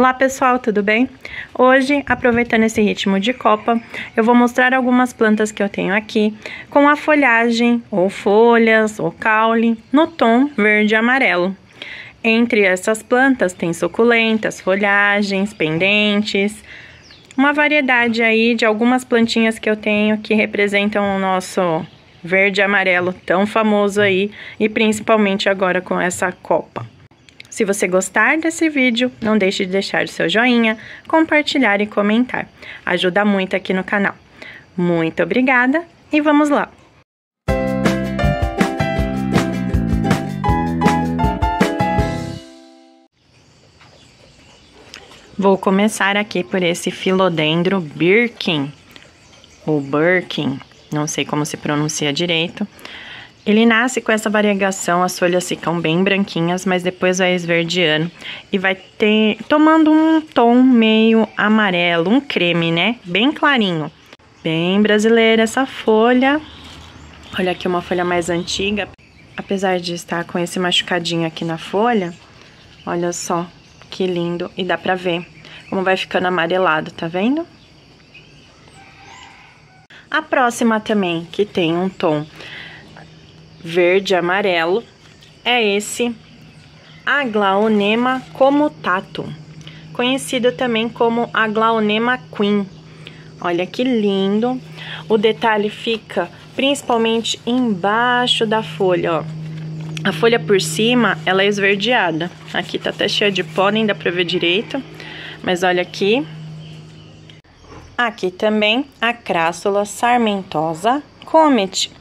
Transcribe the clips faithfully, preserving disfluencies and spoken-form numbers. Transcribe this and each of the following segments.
Olá pessoal, tudo bem? Hoje, aproveitando esse ritmo de copa, eu vou mostrar algumas plantas que eu tenho aqui com a folhagem, ou folhas, ou caule, no tom verde e amarelo. Entre essas plantas tem suculentas, folhagens, pendentes, uma variedade aí de algumas plantinhas que eu tenho que representam o nosso verde e amarelo tão famoso aí, e principalmente agora com essa copa. Se você gostar desse vídeo, não deixe de deixar o seu joinha, compartilhar e comentar. Ajuda muito aqui no canal. Muito obrigada e vamos lá! Vou começar aqui por esse Philodendro Birkin, ou Birkin, não sei como se pronuncia direito. Ele nasce com essa variegação, as folhas ficam bem branquinhas, mas depois vai esverdeando e vai ter, tomando um tom meio amarelo, um creme, né? Bem clarinho. Bem brasileira essa folha. Olha aqui uma folha mais antiga. Apesar de estar com esse machucadinho aqui na folha, olha só que lindo. E dá pra ver como vai ficando amarelado, tá vendo? A próxima também, que tem um tom verde e amarelo, é esse Aglaonema commutatum, conhecido também como Aglaonema Queen. Olha que lindo! O detalhe fica principalmente embaixo da folha, ó. A folha por cima, ela é esverdeada. Aqui tá até cheia de pó, nem dá pra ver direito, mas olha aqui. Aqui também a Crassula sarmentosa comete.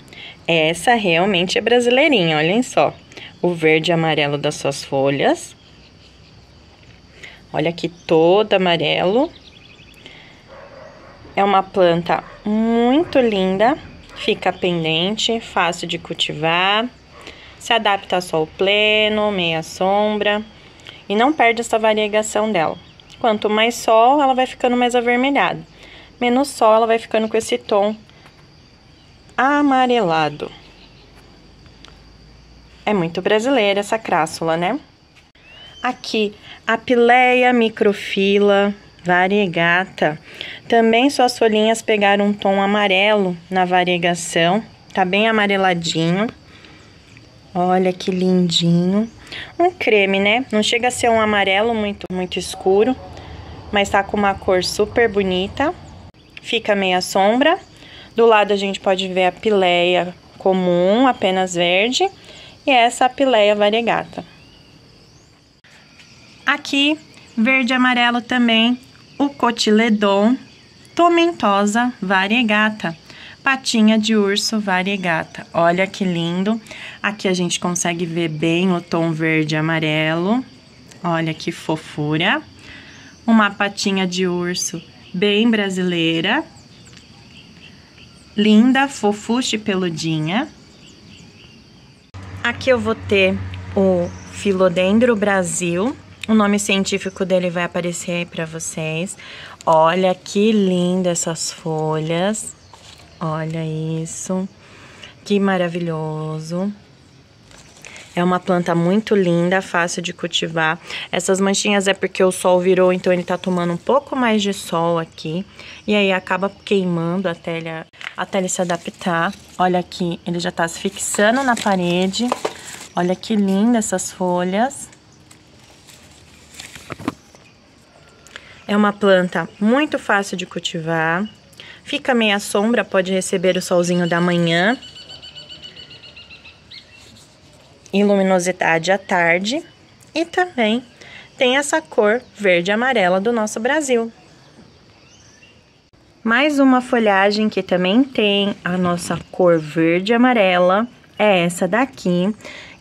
Essa realmente é brasileirinha, olhem só. O verde e amarelo das suas folhas. Olha aqui, todo amarelo. É uma planta muito linda, fica pendente, fácil de cultivar. Se adapta a sol pleno, meia sombra. E não perde essa variegação dela. Quanto mais sol, ela vai ficando mais avermelhada. Menos sol, ela vai ficando com esse tom amarelado. É muito brasileira essa crássula, né? Aqui, a pileia microfila variegata. Também suas folhinhas pegaram um tom amarelo na variegação. Tá bem amareladinho. Olha que lindinho. Um creme, né? Não chega a ser um amarelo muito, muito escuro, mas tá com uma cor super bonita. Fica meia sombra. Do lado a gente pode ver a pileia comum, apenas verde, e essa a pileia variegata. Aqui, verde e amarelo também, o Cotyledon tomentosa variegata, patinha de urso variegata. Olha que lindo! Aqui a gente consegue ver bem o tom verde e amarelo. Olha que fofura! Uma patinha de urso bem brasileira. Linda, fofucha e peludinha. Aqui eu vou ter o Philodendro Brasil. O nome científico dele vai aparecer aí pra vocês. Olha que linda essas folhas. Olha isso. Que maravilhoso. É uma planta muito linda, fácil de cultivar. Essas manchinhas é porque o sol virou, então ele tá tomando um pouco mais de sol aqui. E aí acaba queimando até ele, até ele se adaptar. Olha aqui, ele já tá se fixando na parede. Olha que linda essas folhas. É uma planta muito fácil de cultivar. Fica meia sombra, pode receber o solzinho da manhã e luminosidade à tarde, e também tem essa cor verde e amarela do nosso Brasil. Mais uma folhagem que também tem a nossa cor verde e amarela é essa daqui,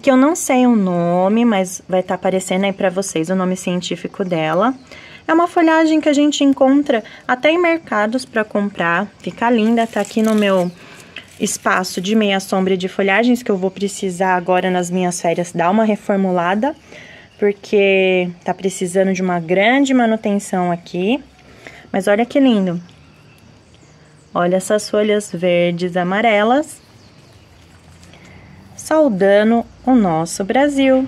que eu não sei o nome, mas vai estar aparecendo aí para vocês o nome científico dela. É uma folhagem que a gente encontra até em mercados para comprar, fica linda, tá aqui no meu espaço de meia sombra de folhagens que eu vou precisar agora nas minhas férias dar uma reformulada, porque tá precisando de uma grande manutenção aqui. Mas olha que lindo! Olha essas folhas verdes e amarelas saudando o nosso Brasil.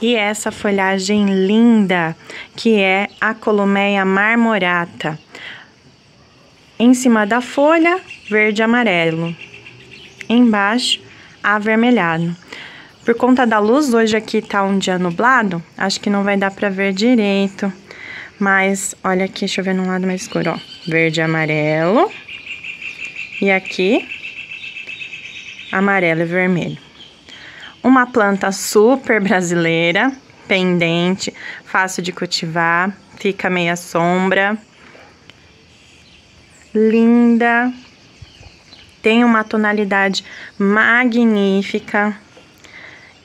E essa folhagem linda, que é a Aglaonema marmorata. Em cima da folha, verde amarelo. Embaixo, avermelhado. Por conta da luz, hoje aqui tá um dia nublado, acho que não vai dar pra ver direito. Mas, olha aqui, deixa eu ver num lado mais escuro, ó. Verde amarelo. E aqui, amarelo e vermelho. Uma planta super brasileira, pendente, fácil de cultivar, fica meia sombra. Linda. Tem uma tonalidade magnífica.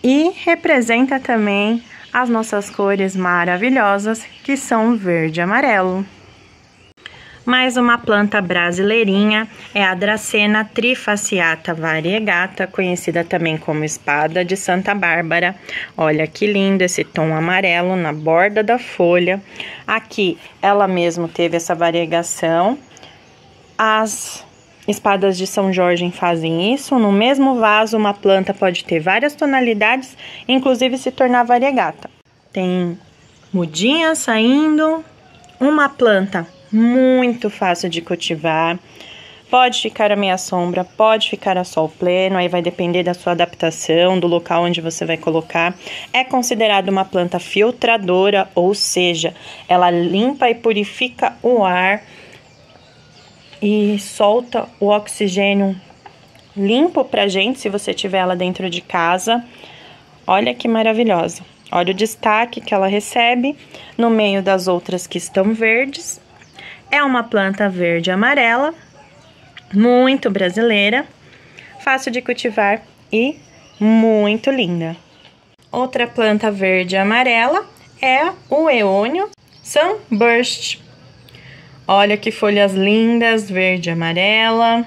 E representa também as nossas cores maravilhosas, que são verde e amarelo. Mais uma planta brasileirinha é a Dracaena trifasciata variegata, conhecida também como espada de Santa Bárbara. Olha que lindo esse tom amarelo na borda da folha. Aqui ela mesmo teve essa variegação. As espadas de São Jorge fazem isso. No mesmo vaso, uma planta pode ter várias tonalidades, inclusive se tornar variegata. Tem mudinha saindo, uma planta muito fácil de cultivar, pode ficar à meia sombra, pode ficar a sol pleno, aí vai depender da sua adaptação, do local onde você vai colocar. É considerada uma planta filtradora, ou seja, ela limpa e purifica o ar e solta o oxigênio limpo pra gente, se você tiver ela dentro de casa. Olha que maravilhosa, olha o destaque que ela recebe no meio das outras que estão verdes. É uma planta verde amarela, muito brasileira, fácil de cultivar e muito linda. Outra planta verde amarela é o Aeonium sunburst. Olha que folhas lindas, verde amarela.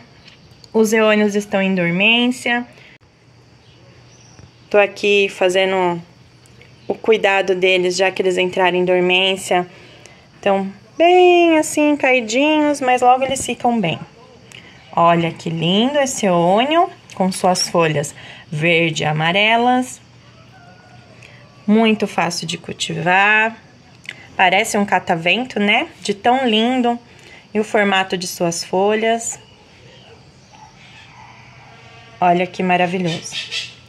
Os eônios estão em dormência. Tô aqui fazendo o cuidado deles, já que eles entraram em dormência. Então, bem assim, caidinhos, mas logo eles ficam bem. Olha que lindo esse ônio, com suas folhas verde e amarelas. Muito fácil de cultivar. Parece um catavento, né? De tão lindo. E o formato de suas folhas. Olha que maravilhoso.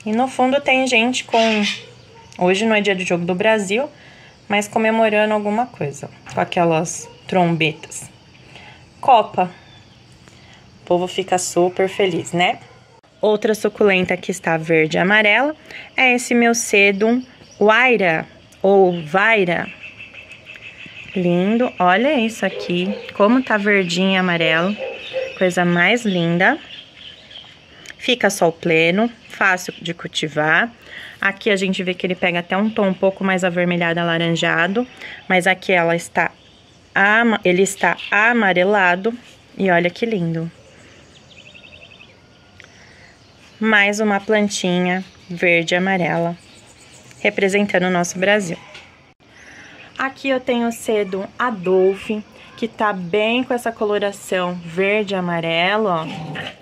E no fundo tem gente com... Hoje não é dia de jogo do Brasil, mas comemorando alguma coisa, com aquelas trombetas. Copa. O povo fica super feliz, né? Outra suculenta que está verde e amarela é esse meu sedum wayra, ou wayra. Lindo. Olha isso aqui, como tá verdinho e amarelo. Coisa mais linda. Fica sol pleno, fácil de cultivar. Aqui a gente vê que ele pega até um tom um pouco mais avermelhado, alaranjado, mas aqui ela está ama, ele está amarelado e olha que lindo. Mais uma plantinha verde e amarela representando o nosso Brasil. Aqui eu tenho o sedum Adolfi, que tá bem com essa coloração verde e amarelo, ó.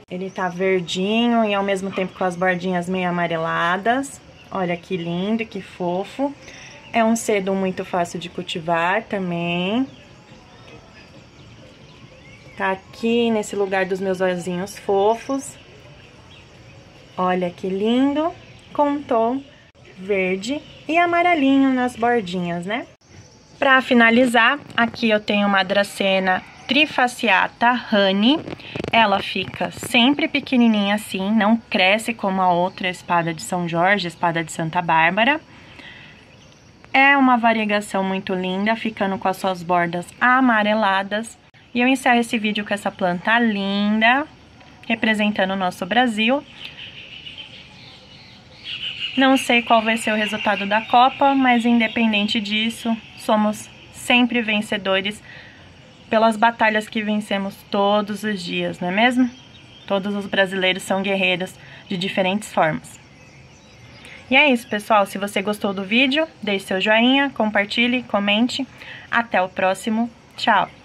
Ele tá verdinho e ao mesmo tempo com as bordinhas meio amareladas. Olha que lindo, que fofo. É um sedum muito fácil de cultivar também. Tá aqui nesse lugar dos meus olhinhos fofos. Olha que lindo. Com um tom verde e amarelinho nas bordinhas, né? Para finalizar, aqui eu tenho uma Dracaena trifasciata honey. Ela fica sempre pequenininha assim, não cresce como a outra espada de São Jorge, espada de Santa Bárbara. É uma variegação muito linda, ficando com as suas bordas amareladas. E eu encerro esse vídeo com essa planta linda, representando o nosso Brasil. Não sei qual vai ser o resultado da Copa, mas independente disso, somos sempre vencedores pelas batalhas que vencemos todos os dias, não é mesmo? Todos os brasileiros são guerreiros de diferentes formas. E é isso, pessoal. Se você gostou do vídeo, deixe seu joinha, compartilhe, comente. Até o próximo. Tchau!